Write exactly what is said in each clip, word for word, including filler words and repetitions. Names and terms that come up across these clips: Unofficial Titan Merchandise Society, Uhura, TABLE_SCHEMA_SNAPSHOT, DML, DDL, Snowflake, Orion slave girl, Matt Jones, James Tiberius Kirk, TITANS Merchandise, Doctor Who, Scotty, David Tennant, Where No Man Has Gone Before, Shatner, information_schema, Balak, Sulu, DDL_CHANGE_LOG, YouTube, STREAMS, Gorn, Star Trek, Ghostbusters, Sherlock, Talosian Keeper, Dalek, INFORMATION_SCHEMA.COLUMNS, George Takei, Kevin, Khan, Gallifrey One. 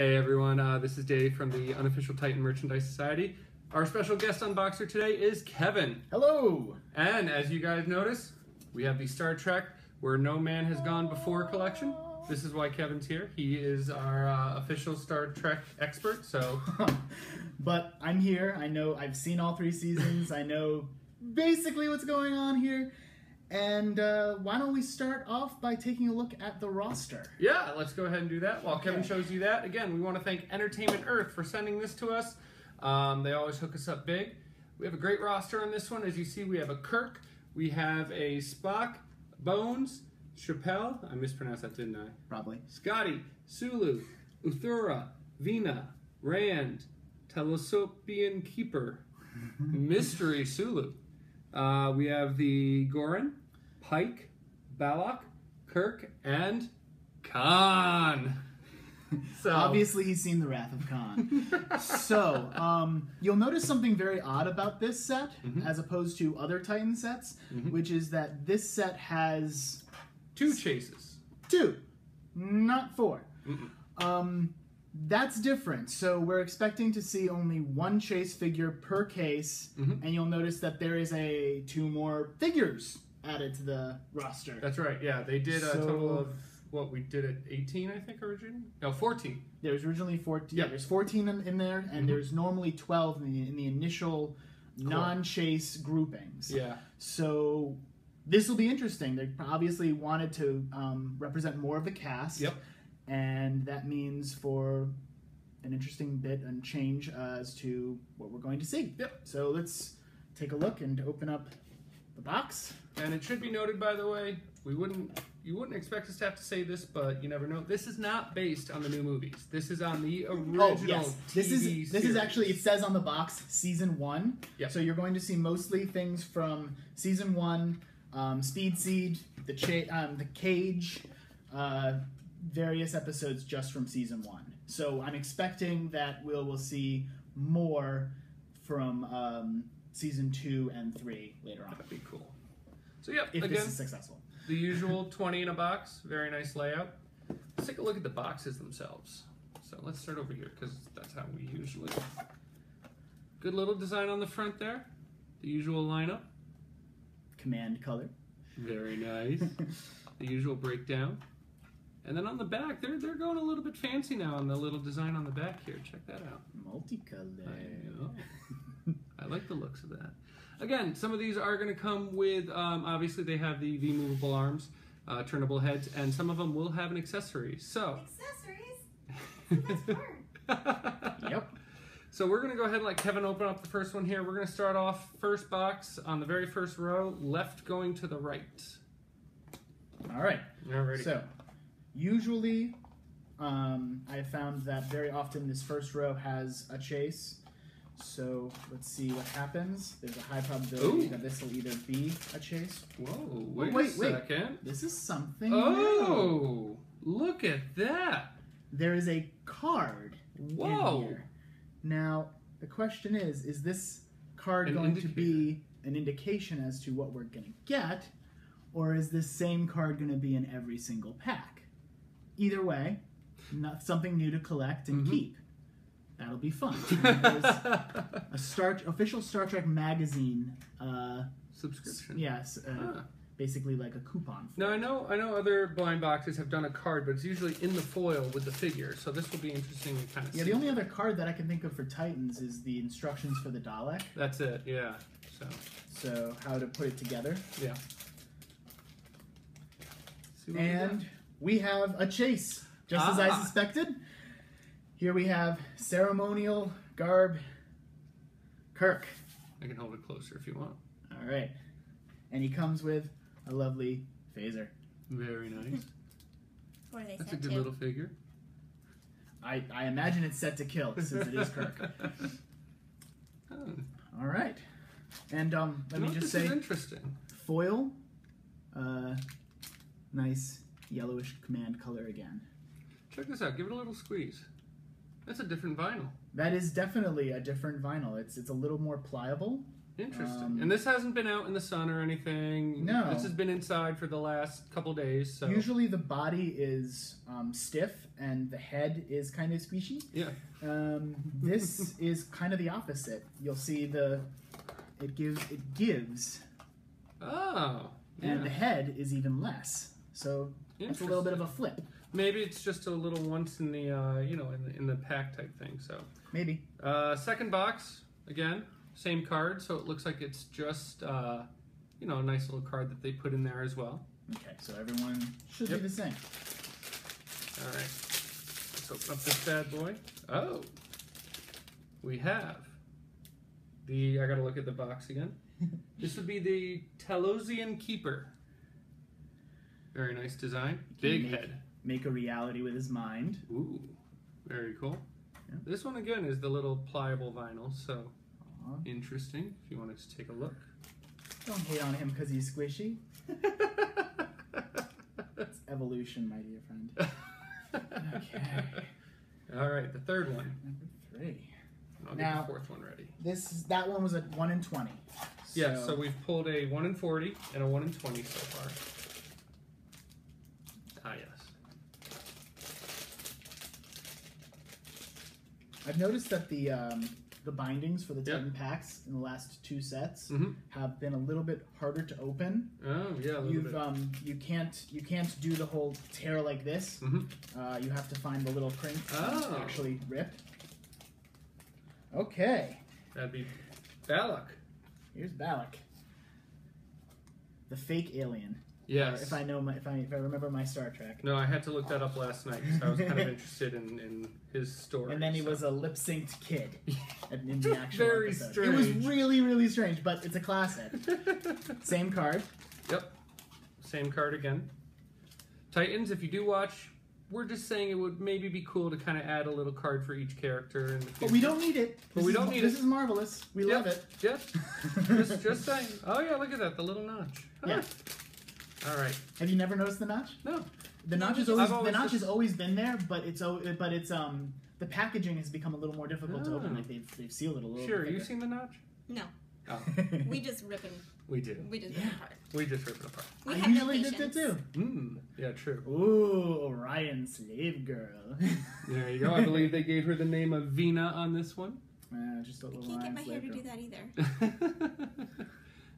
Hey everyone, uh, this is Dave from the Unofficial Titan Merchandise Society. Our special guest unboxer today is Kevin. Hello! And as you guys notice, we have the Star Trek Where No Man Has Gone Before collection. This is why Kevin's here. He is our uh, official Star Trek expert, so... But I'm here. I know I've seen all three seasons. I know basically what's going on here. And uh, why don't we start off by taking a look at the roster? Yeah, let's go ahead and do that. While Kevin shows you that, again, we want to thank Entertainment Earth for sending this to us. Um, they always hook us up big. We have a great roster on this one. As you see, we have a Kirk, we have a Spock, Bones, Chappelle, I mispronounced that, didn't I? Probably. Scotty, Sulu, Uthura, Vina, Rand, Talosian Keeper, Mystery Sulu. Uh, we have the Gorin, Pike, Balak, Kirk, and Khan. So obviously he's seen the Wrath of Khan. So um, you'll notice something very odd about this set, mm-hmm. as opposed to other Titan sets, mm-hmm. which is that this set has two chases. Two, not four. Mm-mm. Um, that's different. So we're expecting to see only one chase figure per case, mm-hmm. and you'll notice that there is a two more figures added to the roster. That's right. Yeah, they did so, a total of what we did at eighteen, I think, originally. No, fourteen. There was originally fourteen. Yeah, yeah there's fourteen in, in there, and mm-hmm. there's normally twelve in the, in the initial cool. non-chase groupings. Yeah. So this will be interesting. They obviously wanted to um, represent more of the cast. Yep. And that means for an interesting bit and change as to what we're going to see. Yep. So let's take a look and open up the box. And it should be noted, by the way, we wouldn't you wouldn't expect us to have to say this, but you never know. This is not based on the new movies. This is on the original. Oh, yes. T V this is this series. Is actually it says on the box season one. Yep. So you're going to see mostly things from season one, um, Speed Seed, the cha um, the Cage. Uh, various episodes just from season one. So I'm expecting that we'll, we'll see more from um, season two and three later on. That'd be cool. So yeah, if again, this is successful. The usual twenty in a box, very nice layout. Let's take a look at the boxes themselves. So let's start over here because that's how we usually. Good little design on the front there. The usual lineup. Command color. Very nice. The usual breakdown. And then on the back, they're, they're going a little bit fancy now on the little design on the back here. Check that out. Multicolored. I know. I like the looks of that. Again, some of these are going to come with, um, obviously they have the, the movable arms, uh, turnable heads, and some of them will have an accessory. So accessories? That's the best part. Yep. So we're going to go ahead and let Kevin open up the first one here. We're going to start off first box on the very first row, left going to the right. All right. Alrighty. So... Usually, um, I have found that very often this first row has a chase. So let's see what happens. There's a high probability Ooh. that this will either be a chase. Whoa, wait, oh, wait a second. Wait. This is something Oh, new. Look at that. There is a card Whoa. in here. Now, the question is, is this card an going indicator. to be an indication as to what we're going to get? Or is this same card going to be in every single pack? Either way, not something new to collect and mm-hmm. keep. That'll be fun. There's a Star official Star Trek magazine uh, subscription. Yes, uh, ah. basically like a coupon. For now it. I know I know other blind boxes have done a card, but it's usually in the foil with the figure. So this will be interesting to kind of. Yeah, see. The only other card that I can think of for Titans is the instructions for the Dalek. That's it. Yeah. So. So how to put it together. Yeah. See what and. We have a chase, just ah. as I suspected. Here we have ceremonial garb Kirk. I can hold it closer if you want. All right. And he comes with a lovely phaser. Very nice. What are they That's set a good to? little figure. I, I imagine it's set to kill since it is Kirk. Oh. All right. And um, let you me just say, interesting. foil, uh, nice. Yellowish command color again. Check this out. Give it a little squeeze. That's a different vinyl. That is definitely a different vinyl. It's it's a little more pliable. Interesting. Um, and this hasn't been out in the sun or anything? No. This has been inside for the last couple days. So. Usually the body is um, stiff and the head is kind of squishy. Yeah. Um, this is kind of the opposite. You'll see the... It gives... It gives. Oh. And yeah. the head is even less. So it's a little bit of a flip. Maybe it's just a little once in the, uh, you know, in the, in the pack type thing. So maybe. Uh, second box, again. Same card, so it looks like it's just, uh, you know, a nice little card that they put in there as well. Okay, so everyone should yep. be the same. All right, let's open up this bad boy. Oh, we have the, I gotta look at the box again. This would be the Talosian Keeper. Very nice design. Big make, head. Make a reality with his mind. Ooh, very cool. Yeah. This one again is the little pliable vinyl, so. Interesting, if you wanted to take a look. Don't hate on him because he's squishy. It's evolution, my dear friend. Okay. Alright, the third one. Number three. I'll now, get the fourth one ready. This is, that one was a one in twenty. So. Yeah, so we've pulled a one in forty and a one in twenty so far. Ah, yes. I've noticed that the... Um, The bindings for the Titan yep. packs in the last two sets mm-hmm. have been a little bit harder to open. Oh yeah, a You've, bit. Um, you can't you can't do the whole tear like this. Mm-hmm. uh, you have to find the little print oh. to actually rip. Okay. That'd be Balak. Here's Balak, the fake alien. Yes. Or if I know my, if I if I remember my Star Trek. No, I had to look that up last night because I was kind of interested in, in his story. And then he so. was a lip-synced kid in the actual Very episode. strange. It was really, really strange, but it's a classic. Same card. Yep. Same card again. Titans, if you do watch, we're just saying it would maybe be cool to kind of add a little card for each character. In the but we don't need it. But this we is, don't need this it. This is marvelous. We yep. love it. Yep. just, just saying. Oh, yeah, look at that. The little notch. Huh. Yeah. All right. Have you never noticed the notch? No. The notch is always, always the notch just... has always been there, but it's but it's um the packaging has become a little more difficult oh. to open. Like they've they've sealed it a little. Sure. Bit you seen the notch? No. Oh. we just rip them. We do. We just yeah. rip apart. We just rip it apart. We I have usually no did that too. Mm. Yeah. True. Ooh, Orion slave girl. There you go. I believe they gave her the name of Vina on this one. Uh, just a little. I can't Orion get my hair girl. to do that either.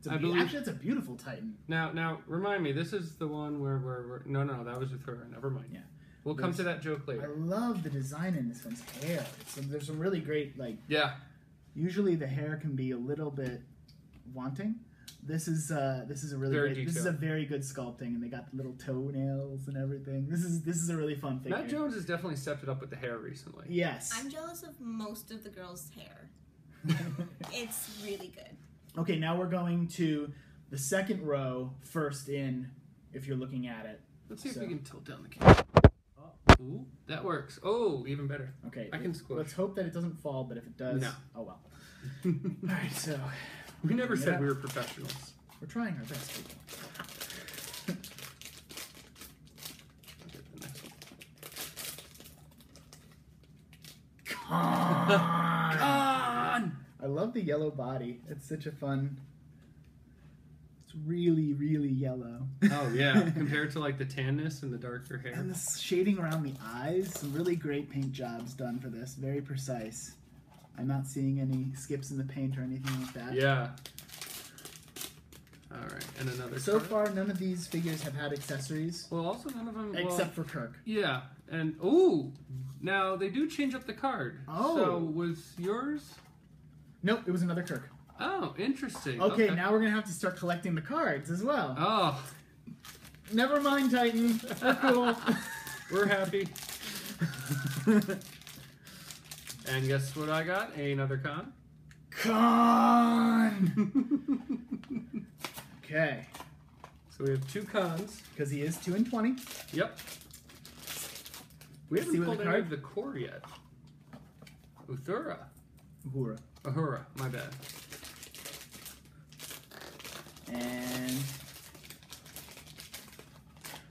It's I believe, actually, it's a beautiful Titan. Now, now, remind me, this is the one where we're... No, no, that was with her. Never mind. Yeah. We'll there's, come to that joke later. I love the design in this one's hair. So there's some really great, like... Yeah. Usually the hair can be a little bit wanting. This is uh, this is a really very great... Detailed. This is a very good sculpting, and they got the little toenails and everything. This is this is a really fun thing. Matt Jones has definitely stepped it up with the hair recently. Yes. I'm jealous of most of the girls' hair. It's really good. Okay, now we're going to the second row, first in, if you're looking at it. Let's see so. if we can tilt down the camera. Oh. Ooh, that works. Oh, even better. Okay. I can squish. Let's hope that it doesn't fall, but if it does, no. oh well. All right, so. We never said we were professionals. We're trying our best, people. I'll get the next one. Come on! Come on! I love the yellow body. It's such a fun... It's really, really yellow. Oh, yeah. Compared to, like, the tanness and the darker hair. And the shading around the eyes. Some really great paint jobs done for this. Very precise. I'm not seeing any skips in the paint or anything like that. Yeah. All right. And another So card. far, none of these figures have had accessories. Well, also none of them... Except well, for Kirk. Yeah. And, ooh! Now, they do change up the card. Oh! So, was yours... Nope, it was another Kirk. Oh, interesting. Okay, okay, now we're going to have to start collecting the cards as well. Oh. Never mind, Titan. We're cool. We're happy. And guess what I got? Another con. Con! Okay. So we have two cons. Because he is two in twenty. Yep. We Let's haven't pulled any of the core yet. Uthura. Uhura. Uhura, my bad. And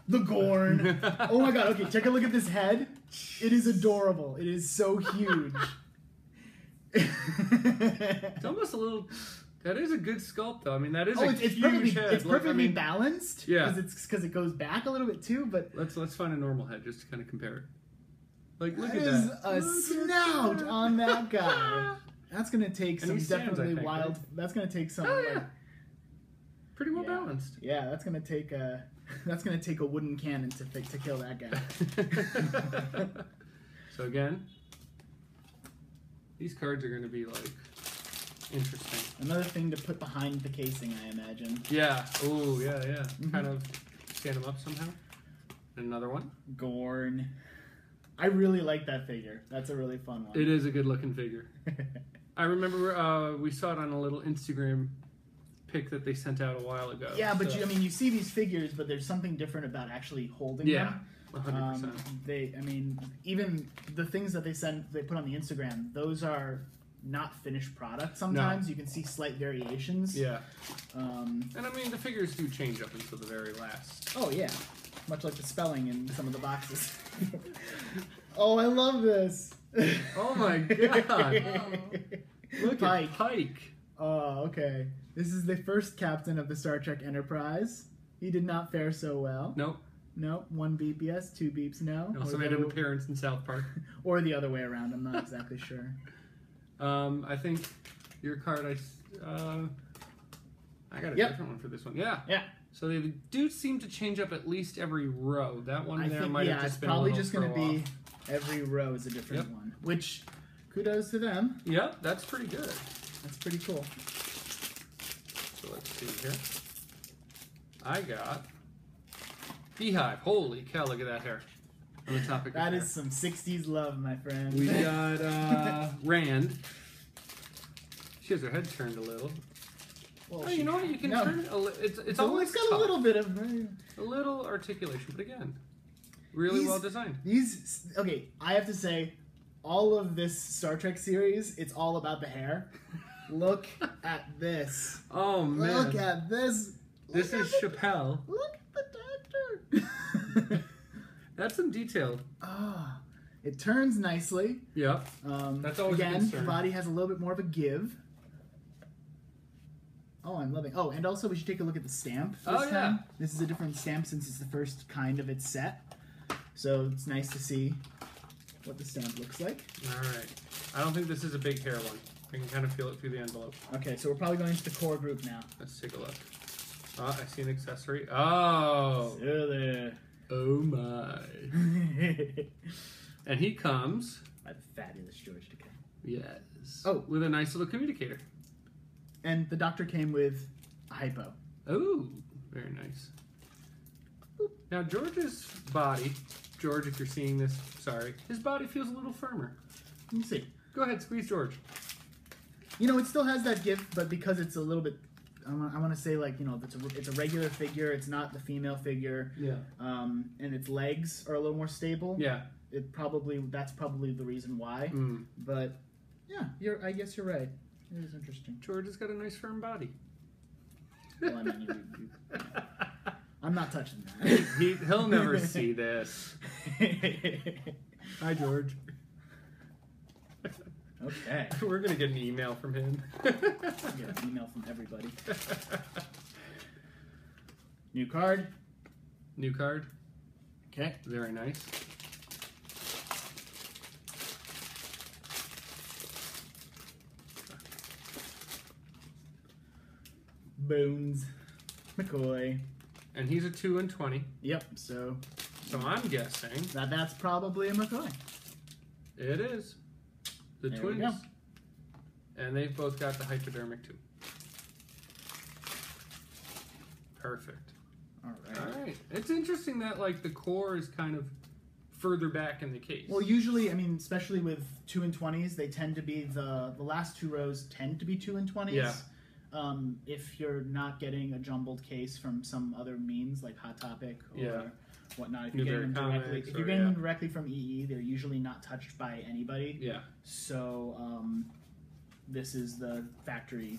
the Gorn. Oh my god, okay, take a look at this head. It is adorable. It is so huge. It's almost a little That is a good sculpt, though. I mean, that is oh, a it's, it's huge perfectly, head. It's perfectly like, I mean, balanced. Yeah, because it's because it goes back a little bit too. But let's let's find a normal head just to kind of compare it. Like, look that at is that. There's a look snout that. on that guy. That's gonna take and some definitely think, wild. Right? That's gonna take some. Oh, yeah. Like, pretty well yeah. balanced. Yeah, that's gonna take a that's gonna take a wooden cannon to to kill that guy. So again, these cards are gonna be like. Interesting. Another thing to put behind the casing, I imagine. Yeah. Oh, yeah, yeah. Mm-hmm. Kind of stand them up somehow. And another one. Gorn. I really like that figure. That's a really fun one. It is a good-looking figure. I remember uh, we saw it on a little Instagram pic that they sent out a while ago. Yeah, but so. you, I mean, you see these figures, but there's something different about actually holding yeah. them. one hundred percent. Um, they, I mean, even the things that they send, they put on the Instagram, those are... not finished product. Sometimes no. you can see slight variations. Yeah. Um, and I mean, the figures do change up until the very last. Oh, yeah. Much like the spelling in some of the boxes. Oh, I love this. Oh, my God. Look Pike. at Pike. Oh, okay. This is the first captain of the Star Trek Enterprise. He did not fare so well. Nope. Nope. One beep, yes. Two beeps, no. He also made an appearance in South Park. Or the other way around. I'm not exactly sure. Um, I think your card, I, uh, I got a yep. different one for this one. Yeah. Yeah. So they do seem to change up at least every row. That one I there think, might yeah, have just been a little throw off. It's probably just going to be every row is a different yep. one, which kudos to them. Yep. That's pretty good. That's pretty cool. So let's see here. I got Beehive. Holy cow, look at that hair. On the topic that is hair. Some sixties love, my friend. We got uh, Rand. She has her head turned a little. Well, oh, you know what? You can no. turn it a little. It's, it's so always it's got tough. a little bit of... Uh, a little articulation, but again, really these, well designed. These... Okay, I have to say, all of this Star Trek series, it's all about the hair. Look at this. Oh, man. Look at this. This Look is Chappelle. The, look at the doctor. That's some detail. Ah, oh, it turns nicely. Yeah. Um, That's always again, a concern. The body has a little bit more of a give. Oh, I'm loving. Oh, and also we should take a look at the stamp this oh, yeah. time. This is a different stamp since it's the first kind of its set. So it's nice to see what the stamp looks like. All right. I don't think this is a big hair one. I can kind of feel it through the envelope. Okay, so we're probably going to the core group now. Let's take a look. Oh, I see an accessory. Oh. So there. Oh my. And he comes. By the fabulous George Takei. Yes. Oh. With a nice little communicator. And the doctor came with a hypo. Oh, very nice. Boop. Now, George's body, George, if you're seeing this, sorry, his body feels a little firmer. Let me see. Go ahead, squeeze George. You know, it still has that gift, but because it's a little bit. I want, I want to say, like, you know, it's a, it's a regular figure. It's not the female figure. Yeah. Um, and its legs are a little more stable. Yeah. It probably, that's probably the reason why. Mm. But, yeah, you're, I guess you're right. It is interesting. George has got a nice firm body. Well, I mean, you, you, you, I'm not touching that. He, he'll never see this. Hi, George. Okay. We're going to get an email from him. We're going to get an email from everybody. New card. New card. Okay. Very nice. Bones. McCoy. And he's a two and twenty. Yep. So so I'm guessing that that's probably a McCoy. It is. The there twins, and they've both got the hypodermic too. Perfect. All right. All right. It's interesting that like the core is kind of further back in the case. Well, usually, I mean, especially with two and twenties, they tend to be the the last two rows tend to be two and twenties. Yeah. Um, if you're not getting a jumbled case from some other means like Hot Topic or yeah. whatnot, if you're getting them directly, if you're getting them directly from E E, they're usually not touched by anybody. Yeah. So um, this is the factory.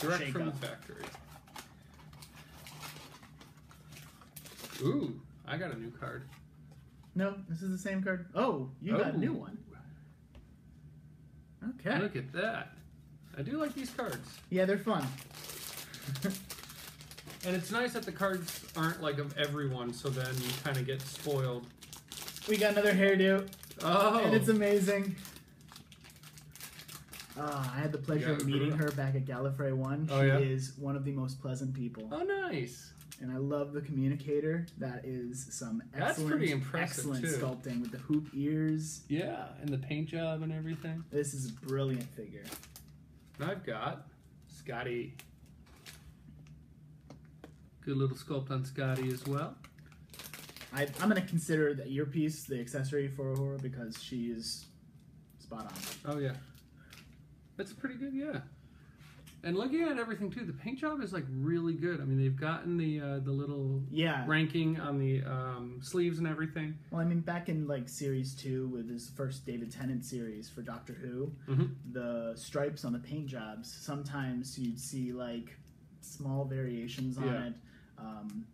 Direct from the factory. Ooh, I got a new card. No, this is the same card. Oh, you got a new one. Okay. Look at that. I do like these cards. Yeah, they're fun. And it's nice that the cards aren't like of everyone, so then you kind of get spoiled. We got another hairdo. Oh. And it's amazing. Uh, I had the pleasure of meeting her back at Gallifrey One. She oh, yeah? is one of the most pleasant people. Oh, nice. And I love the communicator. That is some excellent, excellent sculpting with the hoop ears. Yeah, and the paint job and everything. This is a brilliant figure. I've got Scotty. Good little sculpt on Scotty as well. I, I'm going to consider the earpiece the accessory for her because she is spot on. Oh, yeah. That's pretty good, yeah. And looking at everything too, the paint job is like really good. I mean, they've gotten the uh, the little yeah. ranking on the um, sleeves and everything. Well, I mean, back in like series two with his first David Tennant series for Doctor Who, mm-hmm. the stripes on the paint jobs, sometimes you'd see like small variations on yeah. it. Um,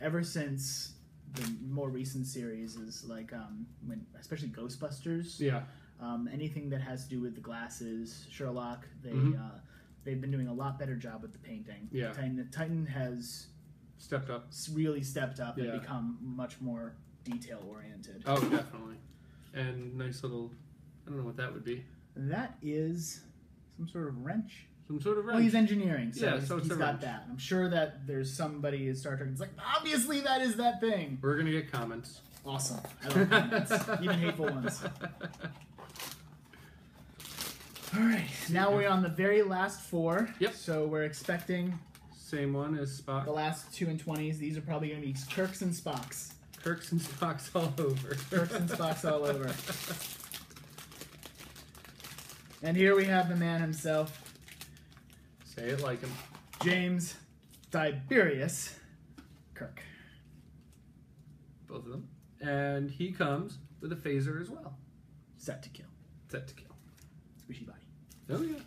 ever since the more recent series is like um, when, especially Ghostbusters. Yeah. Um, anything that has to do with the glasses, Sherlock, they mm-hmm. uh, they've been doing a lot better job with the painting. Yeah, Titan, Titan has stepped up, really stepped up, yeah. and become much more detail oriented. Oh, definitely. And nice little, I don't know what that would be. That is some sort of wrench. Some sort of wrench. Well, he's engineering, so yeah, he's, so it's he's got wrench. That. I'm sure that there's somebody in Star Trek that's like, obviously that is that thing. We're gonna get comments. Awesome. I love comments, even hateful ones. All right, now we're on the very last four. Yep. So we're expecting... Same one as Spock. The last two and twenties. These are probably going to be Kirks and Spocks. Kirks and Spocks all over. Kirks and Spocks all over. And here we have the man himself. Say it like him. James Tiberius Kirk. Both of them. And he comes with a phaser as well. Set to kill. Set to kill. Squishy body. Oh yeah.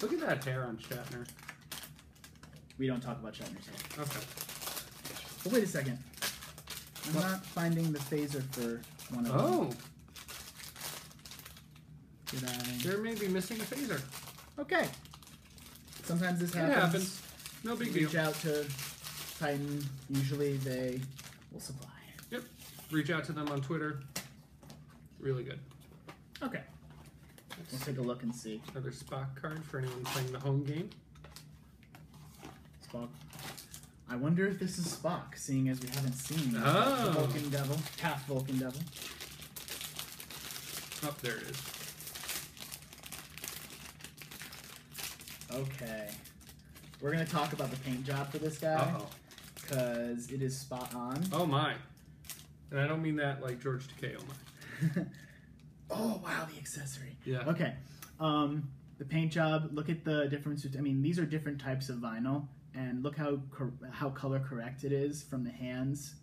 Look at that hair on Shatner. We don't talk about Shatner's hair. Okay. But wait a second. I'm what? Not finding the phaser for one of oh. them. Oh. Get out of here. There may be missing a phaser. Okay. Sometimes this happens. It happens. No big deal. Reach out to Titan. Usually they will supply. Yep. Reach out to them on Twitter. Really good. Okay. Let's we'll take a look and see. Another Spock card for anyone playing the home game. Spock. I wonder if this is Spock, seeing as we haven't seen oh. the Vulcan Devil, half Vulcan Devil. Up oh, there it is. Okay. We're going to talk about the paint job for this guy. Because uh-oh. It is spot on. Oh my. And I don't mean that like George Takei, oh my. Oh wow, the accessory. Yeah. Okay. Um, the paint job. Look at the difference. I mean, these are different types of vinyl, and look how cor how color correct it is from the hands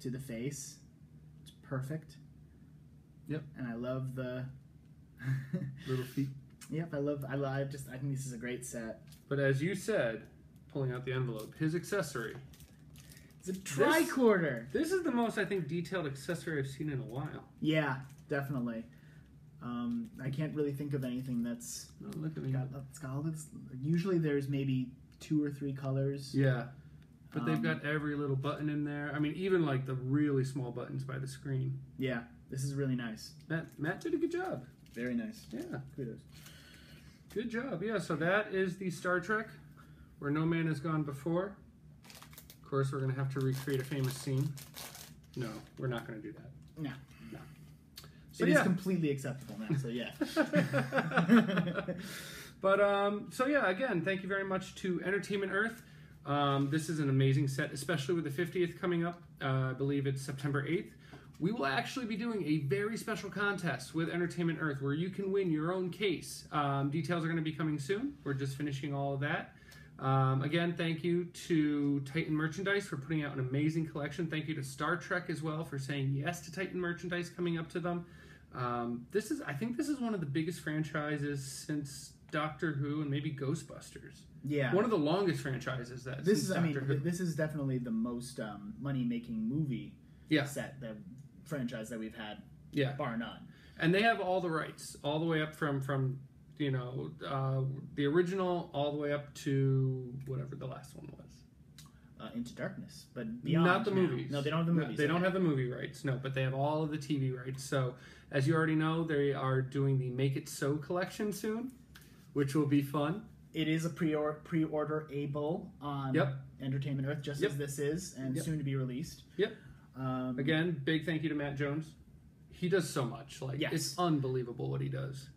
to the face. It's perfect. Yep. And I love the little feet. Yep. I love. I love. Just. I think this is a great set. But as you said, pulling out the envelope, his accessory. It's a tricorder. This, this is the most, I think, detailed accessory I've seen in a while. Yeah, definitely. Um, I can't really think of anything that's... Oh, look at me. Got, it's got all this, usually there's maybe two or three colors. Yeah, but um, they've got every little button in there. I mean, even like the really small buttons by the screen. Yeah, this is really nice. Matt, Matt did a good job. Very nice. Yeah. Kudos. Good job. Yeah, so that is the Star Trek, Where No Man Has Gone Before. Of course, we're going to have to recreate a famous scene. No, we're not going to do that. No. No. So, it yeah. is completely acceptable now, so yeah. But, um, so yeah, again, thank you very much to Entertainment Earth. Um, this is an amazing set, especially with the fiftieth coming up. Uh, I believe it's September eighth. We will actually be doing a very special contest with Entertainment Earth where you can win your own case. Um, details are going to be coming soon. We're just finishing all of that. Um, again, thank you to Titan Merchandise for putting out an amazing collection. Thank you to Star Trek as well for saying yes to Titan Merchandise coming up to them. Um, this is, I think this is one of the biggest franchises since Doctor Who and maybe Ghostbusters. Yeah. One of the longest franchises that this is, I mean, Who. This is definitely the most um, money-making movie yeah. set, the franchise that we've had, yeah. bar none. And they have all the rights, all the way up from, from you know, uh, the original all the way up to whatever the last one was. Uh, Into Darkness, but beyond. Not the now. movies. No, they don't have the movies. No, they okay. don't have the movie rights, no, but they have all of the T V rights. So, as you already know, they are doing the Make It So collection soon, which will be fun. It is a pre-order pre-order-able on yep. Entertainment Earth, just yep. as this is, and yep. soon to be released. Yep. Um, Again, big thank you to Matt Jones. He does so much. Like yes. It's unbelievable what he does.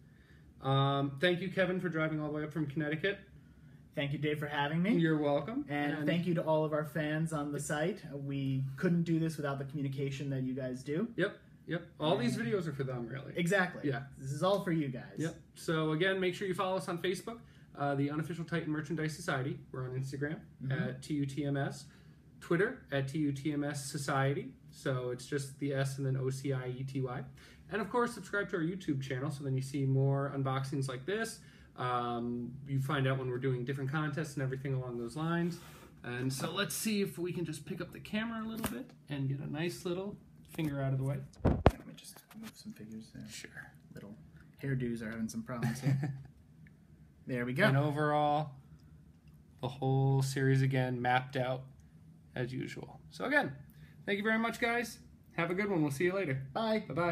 Um, thank you, Kevin, for driving all the way up from Connecticut. Thank you, Dave, for having me. You're welcome. And, and thank you to all of our fans on the site. We couldn't do this without the communication that you guys do. Yep, yep. All and these videos are for them, really. Exactly. Yeah. This is all for you guys. Yep. So, again, make sure you follow us on Facebook, uh, the Unofficial Titan Merchandise Society. We're on Instagram mm-hmm. at T U T M S. Twitter at T U T M S Society. So, it's just the S and then O C I E T Y. And, of course, subscribe to our YouTube channel so then you see more unboxings like this. Um, you find out when we're doing different contests and everything along those lines. And so let's see if we can just pick up the camera a little bit and get a nice little finger out of the way. Let me just move some figures there. Sure. Little hairdos are having some problems here. There we go. And overall, the whole series again mapped out as usual. So again, thank you very much, guys. Have a good one. We'll see you later. Bye. Bye-bye.